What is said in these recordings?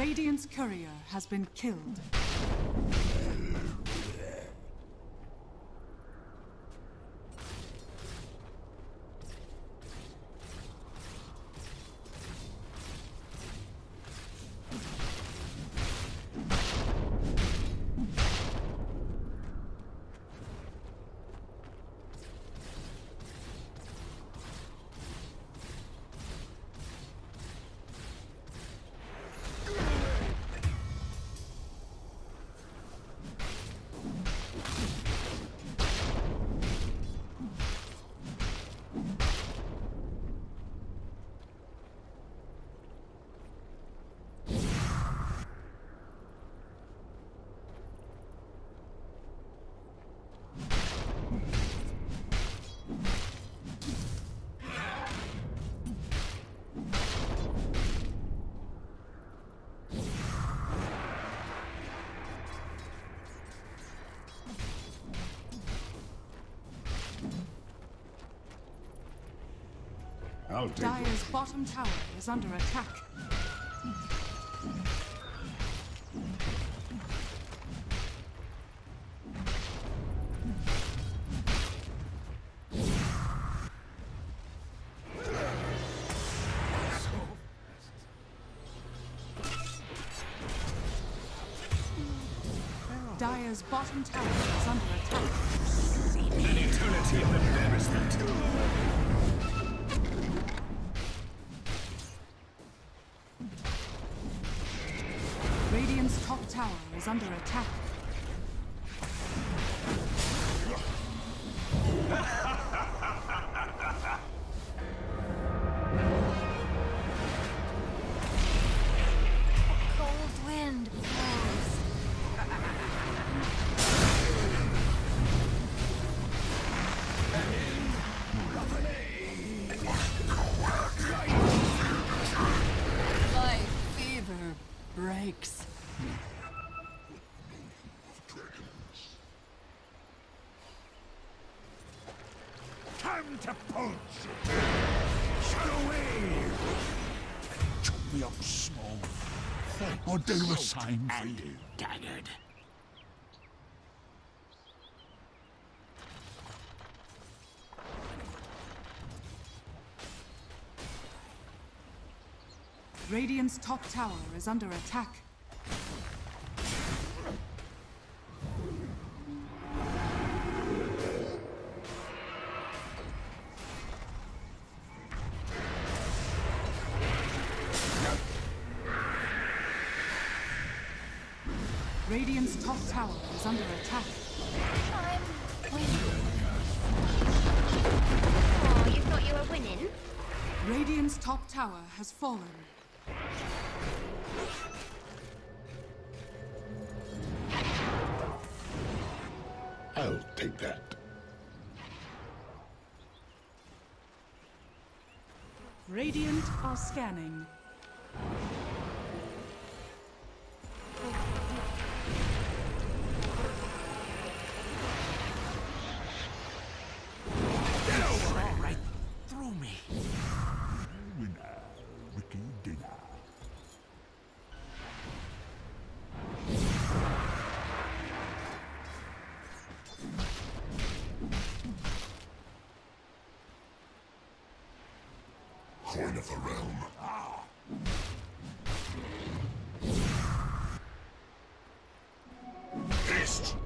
Radiant's courier has been killed. Dire's bottom tower is under attack. Dire's bottom tower is under attack. An eternity of embarrassment. Radiant's top tower is under attack. A cold wind blows. My fever breaks. Time to punch! Shut away! Chop me up small. I'll do a sign for you. Daggered. Radiant's top tower is under attack. Radiant's top tower is under attack. I'm winning. Oh, you thought you were winning? Radiant's top tower has fallen. I'll take that. Radiant are scanning. Coin of the realm. Ah. Haste.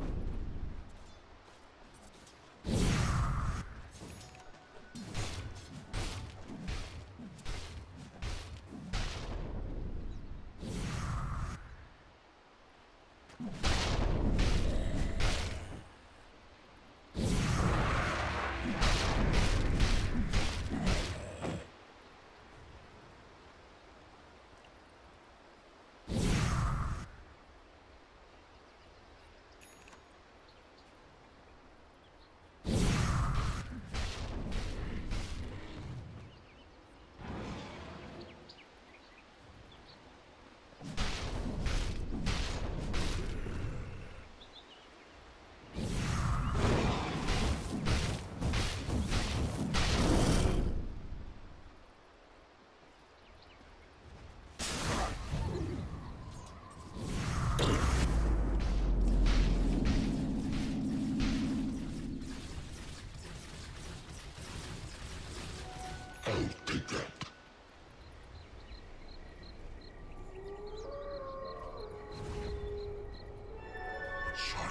I'll take that. What shot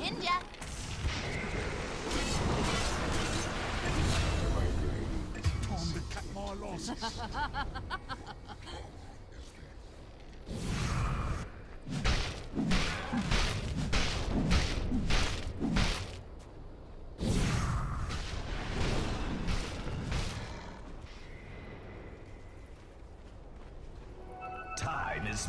Ninja! Time to cut my losses. Time is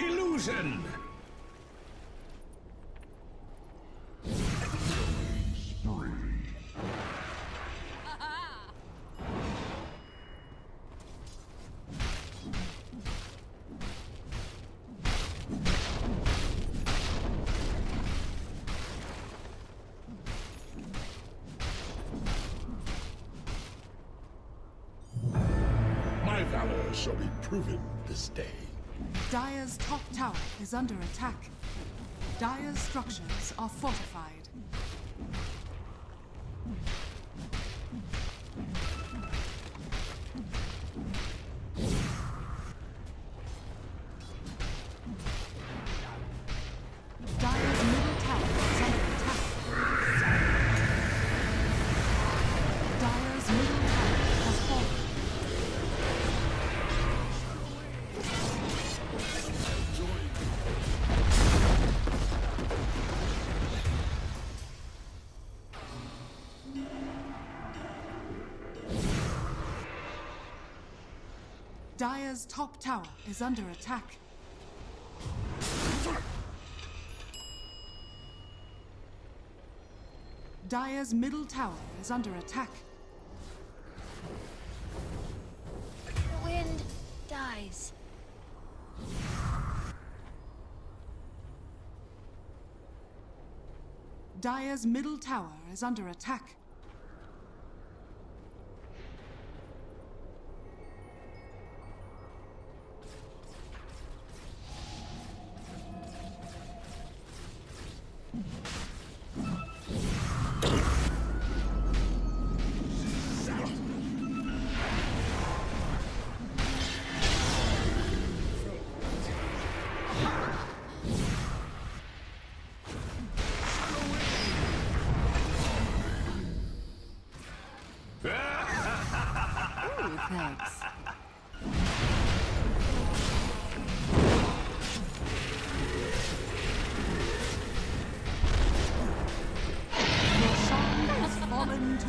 Illusion! My valor shall be proven this day. Dire's top tower is under attack. Dire's structures are fortified. Dire's top tower is under attack. Dire's middle tower is under attack. The wind dies. Dire's middle tower is under attack. Thanks. Your song has fallen to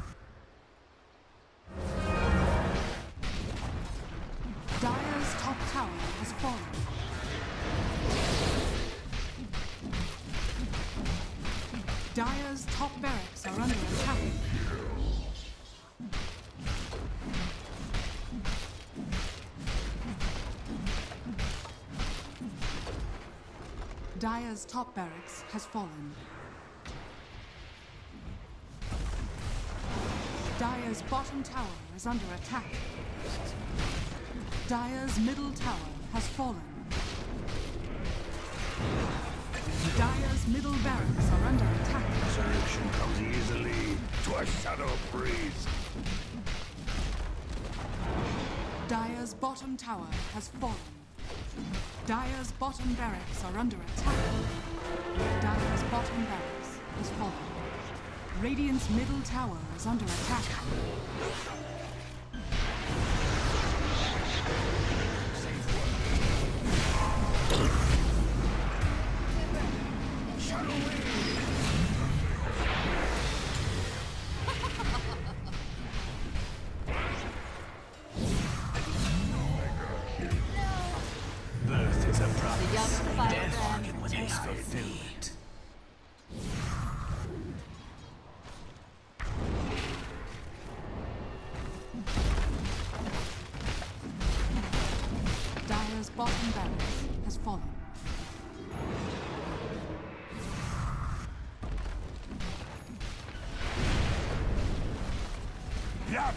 Dire tower has fallen. Dire's top barracks are under attack. Dire's top barracks has fallen. Dire's bottom tower is under attack. Dire's middle tower has fallen. Dire's middle barracks are under attack. Solution comes easily to a shadow breeze. Dire's bottom tower has fallen. Dire's bottom barracks are under attack. Dire's bottom barracks is fallen. Radiant's middle tower is under attack. Bottom barracks has fallen. Yeah.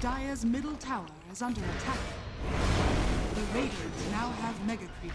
Dire's middle tower is under attack. The Radiant now have mega creeps.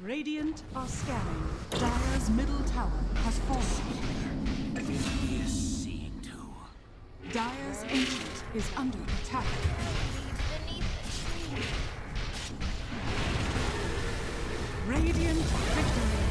Radiant are scanning. Dire's middle tower has fallen. He is seeing too. Dire's ancient is under attack. Radiant victory.